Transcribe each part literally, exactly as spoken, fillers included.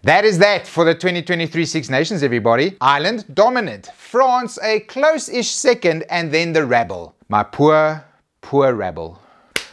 That is that for the twenty twenty-three Six Nations, everybody. Ireland dominant, France a close-ish second, and then the rabble. My poor, poor rabble.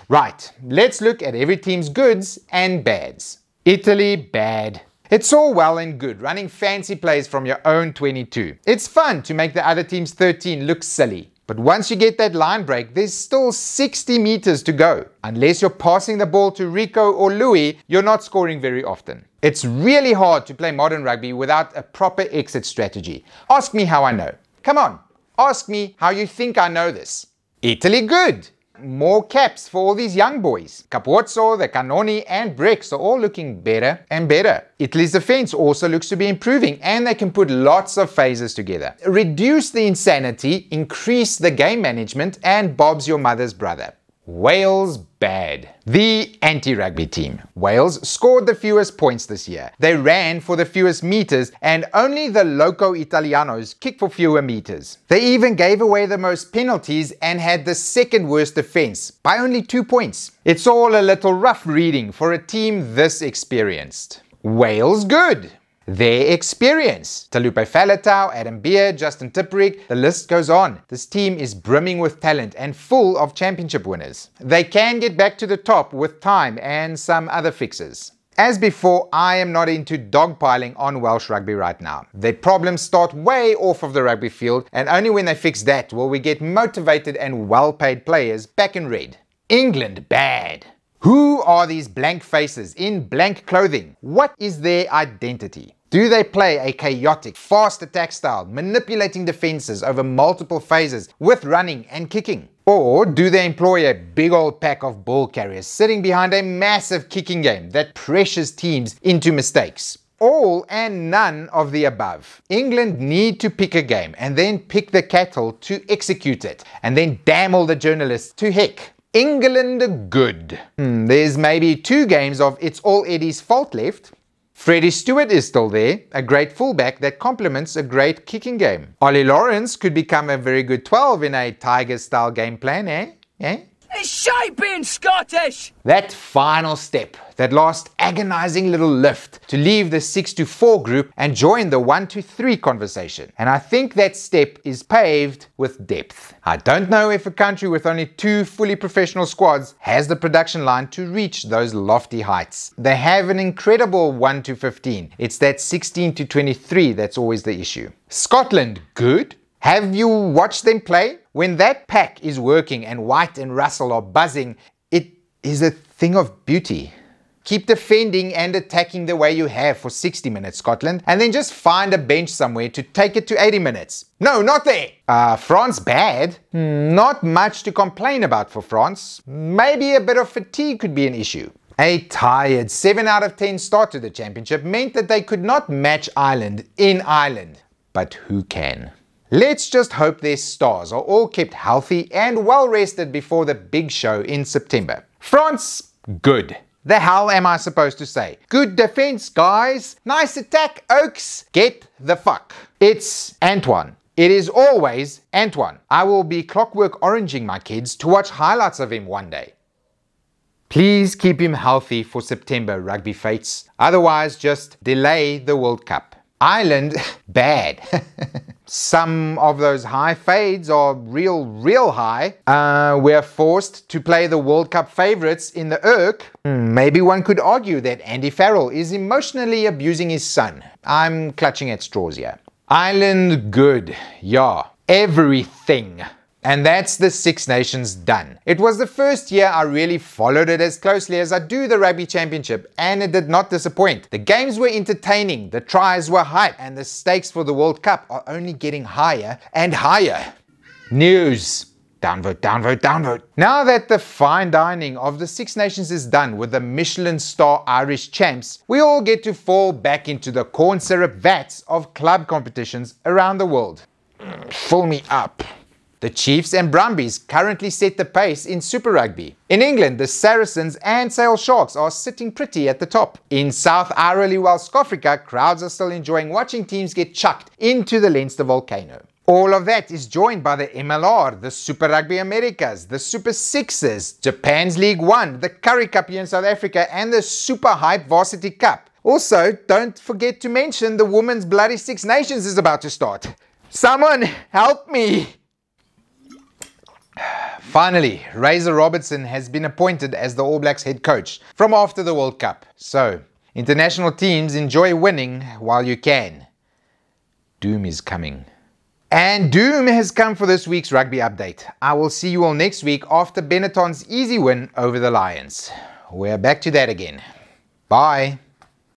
Right, let's look at every team's goods and bads. Italy, bad. It's all well and good running fancy plays from your own twenty-two. It's fun to make the other team's thirteen look silly. But once you get that line break, there's still sixty meters to go. Unless you're passing the ball to Rico or Louis, you're not scoring very often. It's really hard to play modern rugby without a proper exit strategy. Ask me how I know. Come on, ask me how you think I know this. Italy good. More caps for all these young boys. Capuozzo, the Canoni and Brex are all looking better and better. Italy's defense also looks to be improving and they can put lots of phases together. Reduce the insanity, increase the game management, and Bob's your mother's brother. Wales bad. The anti-rugby team. Wales scored the fewest points this year. They ran for the fewest meters and only the Loco Italianos kick for fewer meters. They even gave away the most penalties and had the second worst defense by only two points. It's all a little rough reading for a team this experienced. Wales good. Their experience. Talupe Faletau, Adam Beer, Justin Tipperig, the list goes on. This team is brimming with talent and full of championship winners. They can get back to the top with time and some other fixes. As before, I am not into dogpiling on Welsh rugby right now. Their problems start way off of the rugby field, and only when they fix that will we get motivated and well-paid players back in red. England bad. Who are these blank faces in blank clothing? What is their identity? Do they play a chaotic, fast attack style, manipulating defenses over multiple phases with running and kicking? Or do they employ a big old pack of ball carriers sitting behind a massive kicking game that pressures teams into mistakes? All and none of the above. England need to pick a game and then pick the cattle to execute it, and then damn all the journalists to heck. England good. Hmm, there's maybe two games of it's all Eddie's fault left. Freddie Stewart is still there, a great fullback that complements a great kicking game. Ollie Lawrence could become a very good twelve in a Tigers-style game plan, eh? eh? It's shite being Scottish! That final step, that last agonizing little lift to leave the six to four group and join the one to three conversation. And I think that step is paved with depth. I don't know if a country with only two fully professional squads has the production line to reach those lofty heights. They have an incredible one to fifteen. It's that sixteen to twenty-three that's always the issue. Scotland good? Have you watched them play? When that pack is working and White and Russell are buzzing, it is a thing of beauty. Keep defending and attacking the way you have for sixty minutes, Scotland, and then just find a bench somewhere to take it to eighty minutes. No, not there! Uh, France bad? Not much to complain about for France. Maybe a bit of fatigue could be an issue. A tired seven out of ten start to the championship meant that they could not match Ireland in Ireland. But who can? Let's just hope their stars are all kept healthy and well-rested before the big show in September. France, good. The hell am I supposed to say? Good defense, guys. Nice attack, Oaks. Get the fuck. It's Antoine. It is always Antoine. I will be clockwork oranging my kids to watch highlights of him one day. Please keep him healthy for September, rugby fates. Otherwise, just delay the World Cup. Ireland, bad. Some of those high fades are real, real high. Uh, we're forced to play the World Cup favourites in the irk. Maybe one could argue that Andy Farrell is emotionally abusing his son. I'm clutching at straws here. Ireland good. Yeah. Everything. And that's the Six Nations done. It was the first year I really followed it as closely as I do the Rugby Championship, and it did not disappoint. The games were entertaining, the tries were hype, and the stakes for the World Cup are only getting higher and higher. News. Downvote, downvote, downvote. Now that the fine dining of the Six Nations is done with the Michelin star Irish champs, we all get to fall back into the corn syrup vats of club competitions around the world. Fill me up. The Chiefs and Brumbies currently set the pace in Super Rugby. In England, the Saracens and Sale Sharks are sitting pretty at the top. In South Airlie, West Africa, crowds are still enjoying watching teams get chucked into the Leinster volcano. All of that is joined by the M L R, the Super Rugby Americas, the Super Sixes, Japan's League One, the Currie Cup here in South Africa, and the Super Hype Varsity Cup. Also, don't forget to mention the Women's Bloody Six Nations is about to start. Someone help me! Finally, Razor Robertson has been appointed as the All Blacks head coach from after the World Cup. So, international teams, enjoy winning while you can. Doom is coming. And doom has come for this week's rugby update. I will see you all next week after Benetton's easy win over the Lions. We're back to that again. Bye.